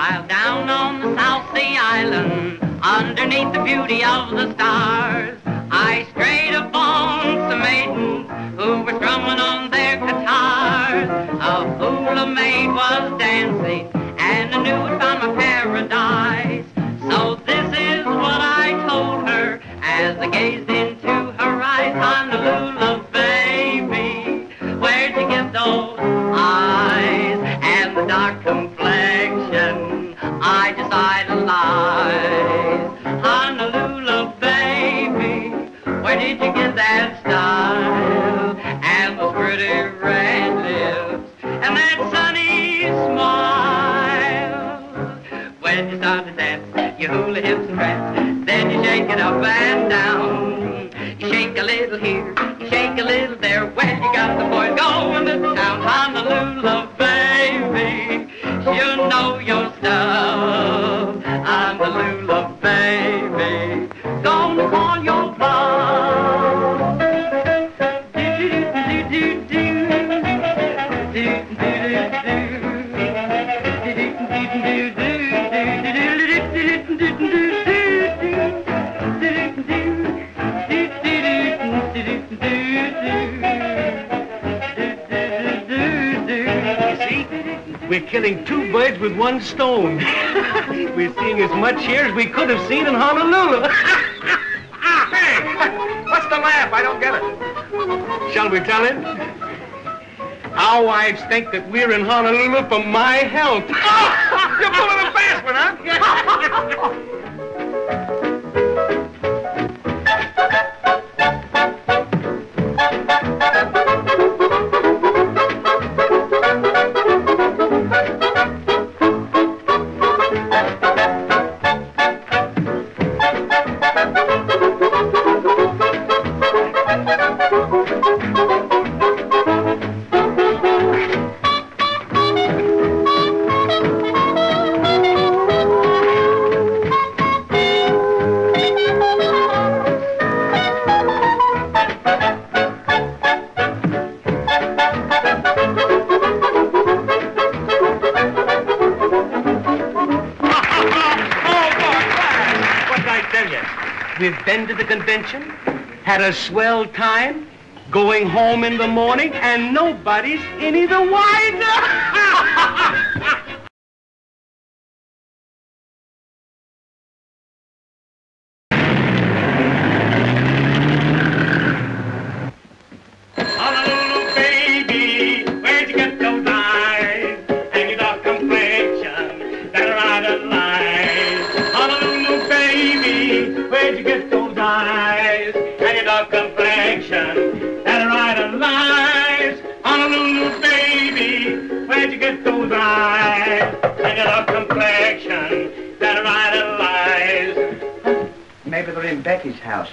While down on the South Sea Island, underneath the beauty of the stars, I strayed upon some maidens who were strumming on their guitars. A fool maid was dancing, and I knew I'd found my paradise. So this is what I told her as I gazed into her eyes. Honolulu, baby, where'd you get those eyes and the dark complexion I just idolize? Honolulu, baby, where did you get that style and those pretty red lips and that sunny smile? When you start to dance, you hula hips and traps, then you shake it up and down. You shake a little here, you shake a little there, when you got the boys going to town. Honolulu, baby, you know your stuff. Honolulu, baby, gonna call your bluff. We're killing two birds with one stone. We're seeing as much here as we could have seen in Honolulu. Hey, what's the laugh? I don't get it. Shall we tell it? Our wives think that we're in Honolulu for my health. Oh, you're pulling a fast one, huh? We've been to the convention, had a swell time, going home in the morning, and nobody's any the wiser. Maybe they're in Becky's house.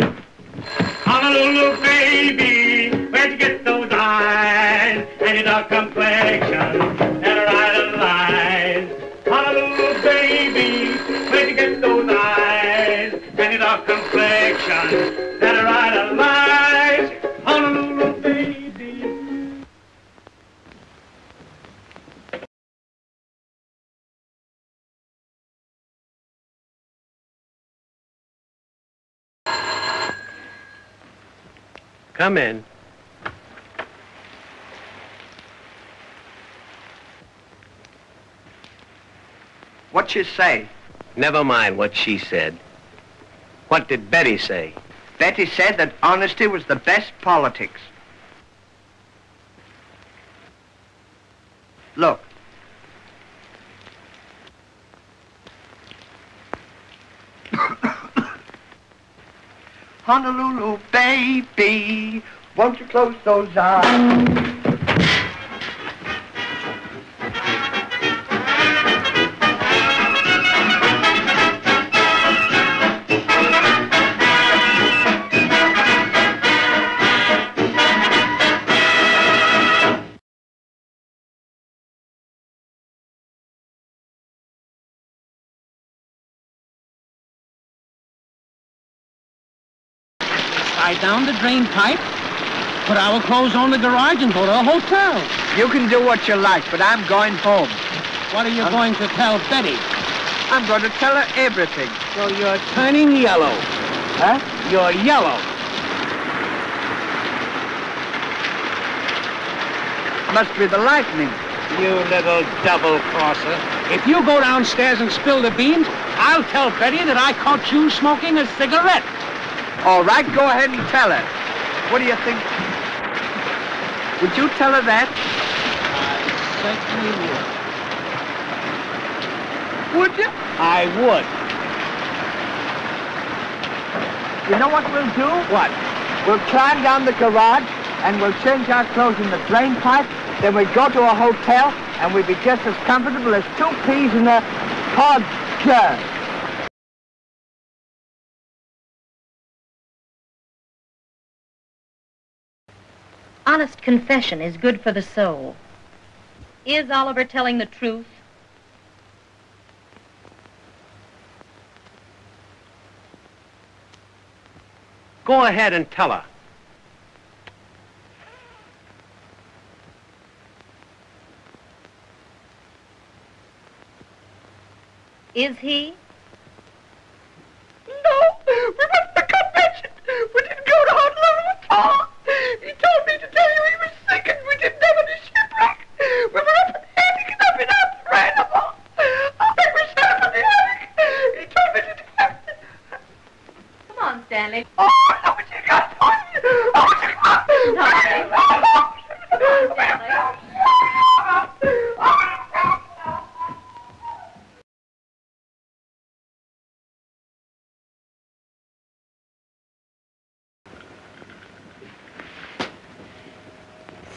Honolulu, baby, where'd you get those eyes and your dark complexion and her idolized? Honolulu, baby, where'd you get those eyes and your dark complexion and her idolized? Honolulu, baby. Come in. What'd she say? Never mind what she said. What did Betty say? Betty said that honesty was the best politics. Look. Honolulu, baby, won't you close those eyes? Tie down the drain pipe, put our clothes on the garage and go to a hotel. You can do what you like, but I'm going home. What are you going to tell Betty? I'm going to tell her everything. So you're turning yellow. Huh? You're yellow. Must be the lightning. You little double-crosser. If you go downstairs and spill the beans, I'll tell Betty that I caught you smoking a cigarette. All right, go ahead and tell her. What do you think? Would you tell her that? I certainly would. Would you? I would. You know what we'll do? What? We'll climb down the garage and we'll change our clothes in the drain pipe. Then we'll go to a hotel and we'll be just as comfortable as two peas in a pod jar. Honest confession is good for the soul. Is Oliver telling the truth? Go ahead and tell her. Is he? No, we went to the convention. We didn't go to Honolulu at all. He told me to tell you he was sick and we didn't have any shipwreck. We were up in the attic and up in the animal. They were set up in the attic. He told me to tell you. Come on, Stanley. Oh, I know what you got.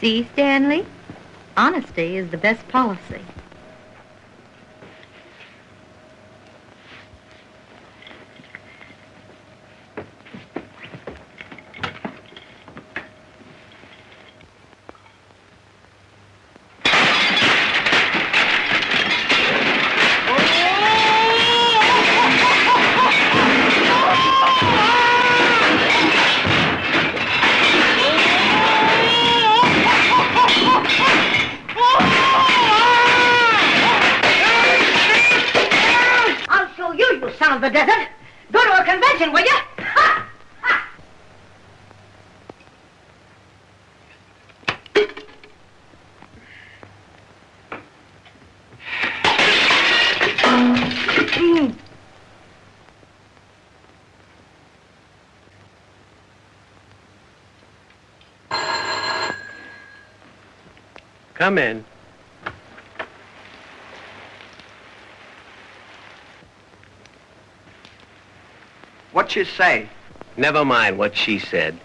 See, Stanley? Honesty is the best policy. Come in. What'd she say? Never mind what she said.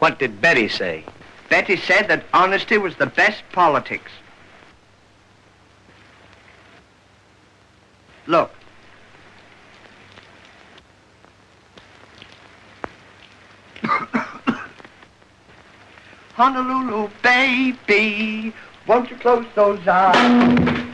What did Betty say? Betty said that honesty was the best politics. Look. Honolulu, baby, won't you close those eyes?